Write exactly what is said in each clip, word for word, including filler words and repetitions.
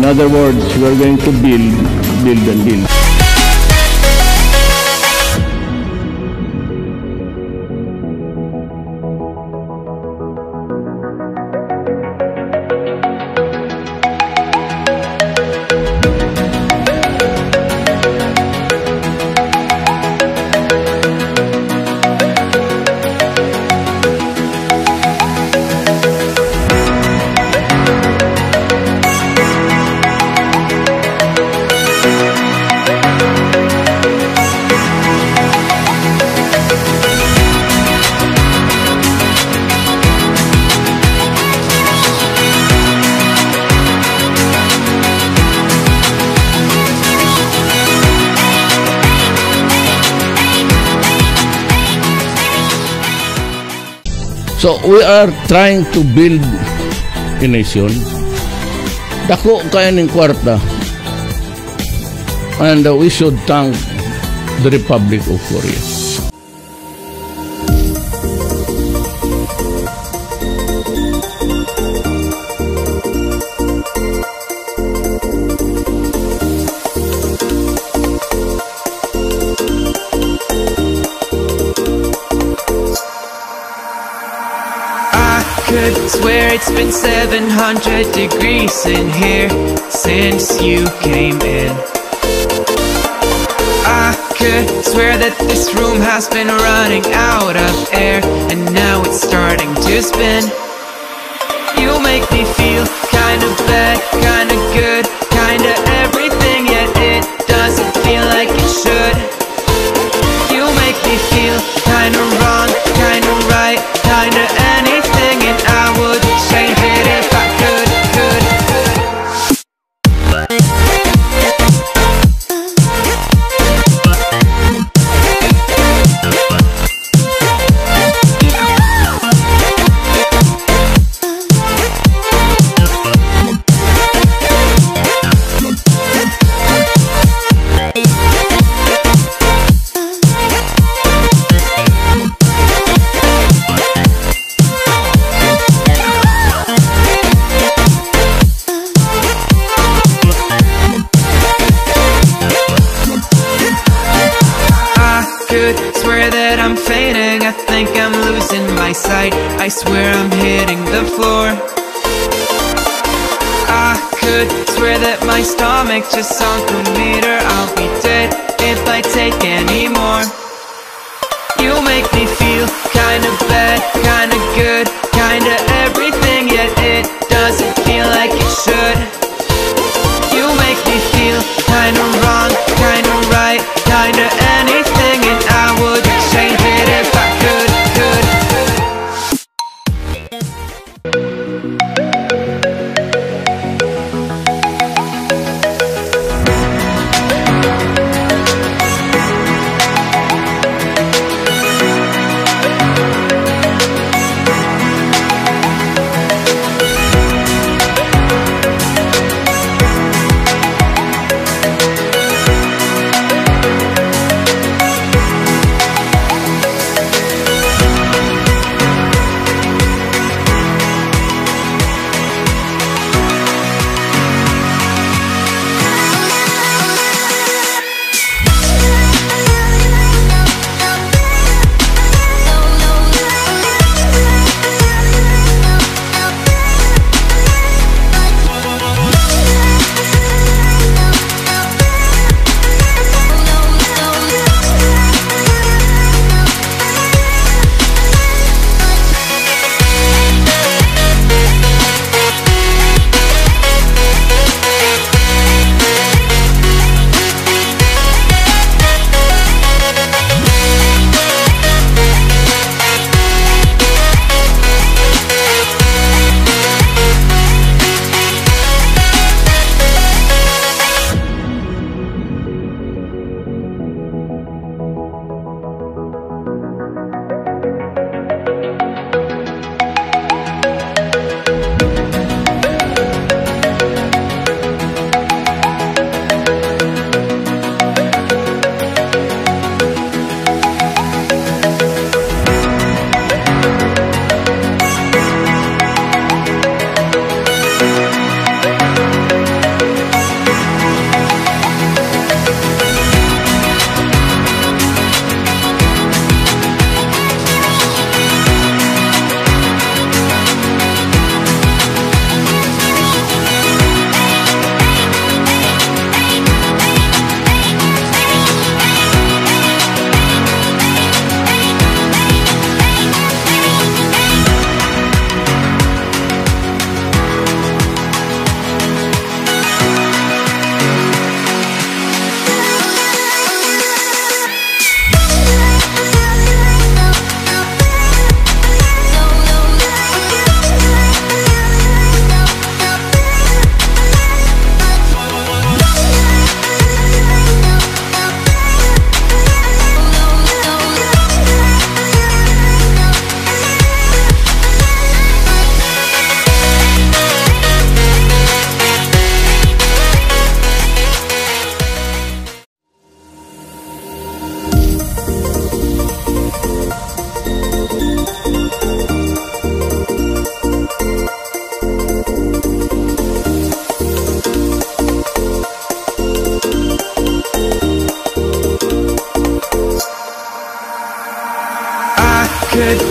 In other words, we are going to build, build and build. So we are trying to build a nation. Dako kaya ng kwarta. And we should thank the Republic of Korea. Could swear it's been seven hundred degrees in here since you came in. I could swear that this room has been running out of air, and now it's starting to spin. You make me feel kinda bad, kinda good, kinda everything, yet it doesn't feel like it should. You make me feel kinda wrong, kinda right, kinda anything. I swear I'm hitting the floor. I could swear that my stomach just sunk a meter. I'll be dead if I take any more. You make me feel kinda bad, kinda good, kinda everything, yet it doesn't feel like it should. You make me feel kinda wrong, kinda right, kinda anything, and I would change it if I could.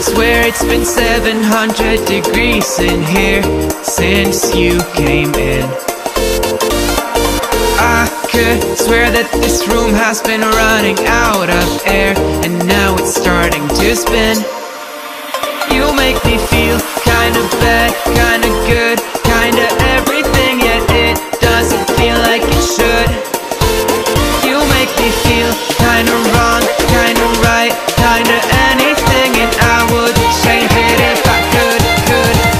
Swear it's been seven hundred degrees in here since you came in. I could swear that this room has been running out of air, and now it's starting to spin. You make me feel kinda bad, kinda good, kinda everything, yet it doesn't feel like it should. You make me feel kinda wrong, kinda right, kinda anything, and I would change it if I could, could, could.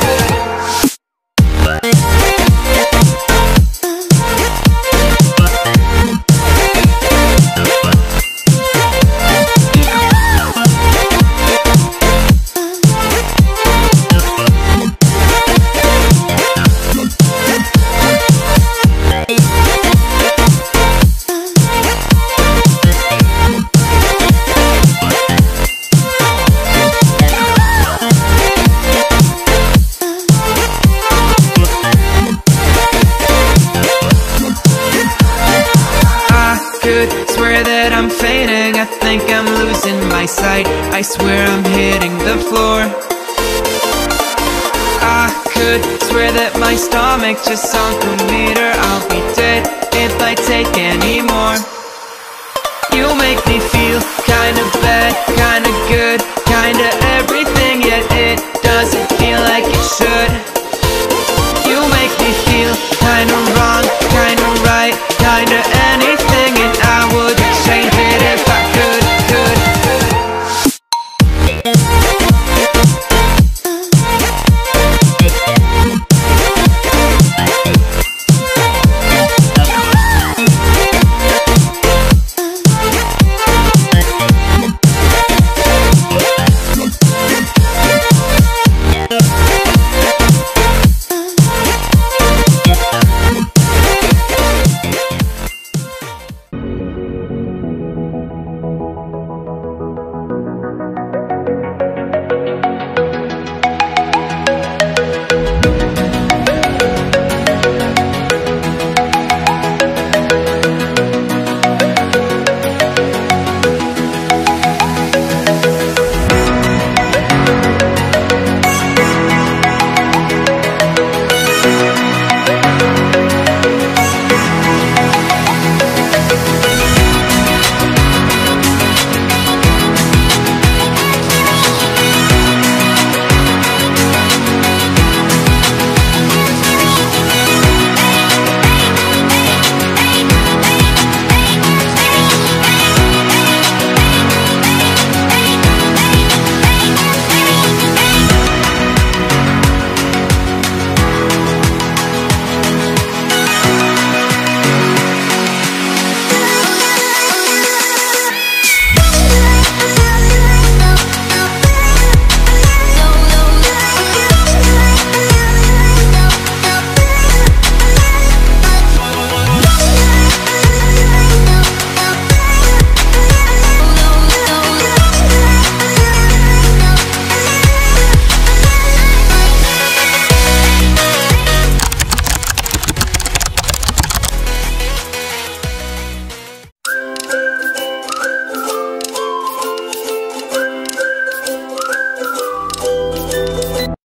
Swear that I'm fading, I think I'm losing my sight. I swear I'm hitting the floor. I could swear that my stomach just sunk a meter. I'll be dead